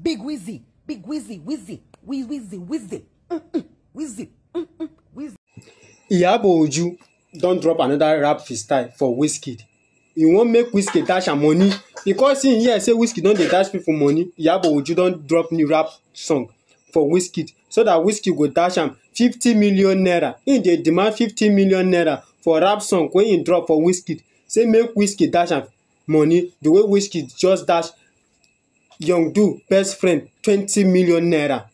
Big Wizzy, Big Wizzy, Wizzy, Wizzy, Wizzy, Wizzy, Wizzy. Iyabo Ojo don't drop another rap freestyle for Wizkid. You won't make Wizkid dash her money because in here I say Wizkid don't dash people money. Iyabo Ojo don't drop new rap song for Wizkid so that Wizkid go dash him 50 million naira. In they demand 50 million naira for rap song when you drop for Wizkid. Say make Wizkid dash him money the way Wizkid just dash Young Do best friend 20 million naira.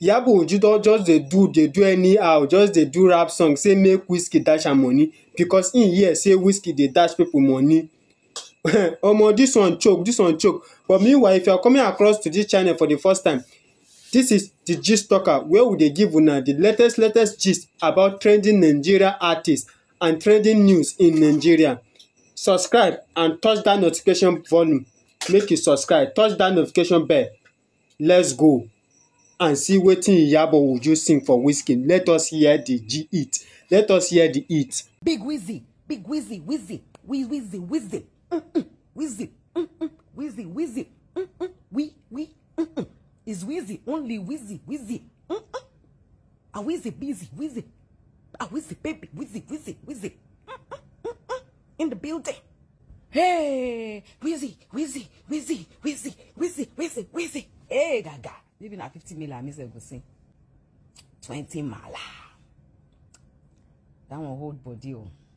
Iyabo Ojo don't just they do anyhow, just they do rap song, say make Wizkid dash her money because in here say Wizkid they dash people money. Omo, this one choke. But meanwhile, if you are coming across to this channel for the first time, this is the Gist Talker where we they give una the latest gist about trending Nigeria artists and trending news in Nigeria. Subscribe and touch that notification volume. Make you subscribe, touch that notification bell. Let's go and see wetin Iyabo Ojo sing for Wizkid. Let us hear the G-Eat. Let us hear the eat. Big Wizzy, Wizzy, Wizzy, Wizzy, Wizzy, Wizzy, Wizzy, is Wizzy, only Wizzy, Wizzy, a Wizzy busy, Wizzy, a Wizzy baby, Wizzy, Wizzy, Wizzy, in the building. Hey, Wizzy, Wizzy, Wizzy, Wizzy, Wizzy, Wizzy, Wizzy, hey, Gaga. Even at 50 million, I miss everything. 20 mala. That one hold body.